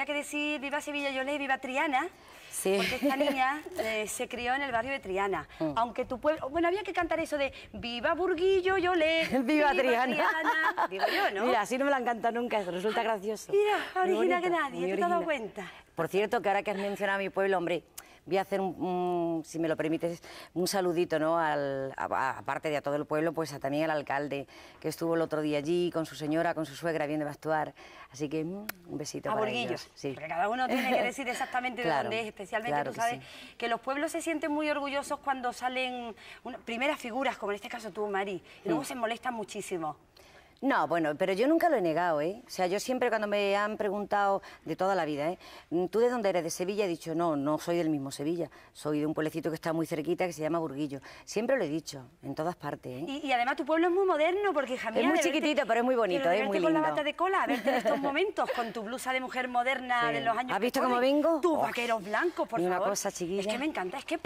había que decir viva Sevilla Yolé y viva Triana, sí, porque esta niña se crió en el barrio de Triana. Aunque tu pueblo... Bueno, había que cantar eso de viva Burguillo Yolé, viva Triana. Triana. Digo yo, ¿no? Mira, así no me la han cantado nunca, resulta gracioso. Mira, original que nadie, ¿te has dado cuenta? Por cierto, que ahora que has mencionado a mi pueblo, hombre... Voy a hacer, si me lo permites, un saludito, ¿no? Aparte de a todo el pueblo, pues también al alcalde, que estuvo el otro día allí con su señora, con su suegra, viendo a actuar. Así que un besito a para Burguillos. Ellos. Sí. Porque cada uno tiene que decir exactamente claro, de dónde es, especialmente claro, tú sabes que, sí, que los pueblos se sienten muy orgullosos cuando salen primeras figuras, como en este caso tú, Mari, y luego se molestan muchísimo. No, bueno, pero yo nunca lo he negado, ¿eh? O sea, yo siempre cuando me han preguntado de toda la vida, ¿eh? ¿Tú de dónde eres? ¿De Sevilla? He dicho, no, no soy del mismo Sevilla. Soy de un pueblecito que está muy cerquita, que se llama Burguillo. Siempre lo he dicho, en todas partes, ¿eh? Y además tu pueblo es muy moderno, porque, hija mía, es muy chiquitito, pero es muy bonito, es muy lindo. Con la bata de cola, a verte en estos momentos, con tu blusa de mujer moderna de los años... ¿Has visto cómo vengo? Tus vaqueros blancos, por favor. Una cosa chiquilla. Es que me encanta, es que...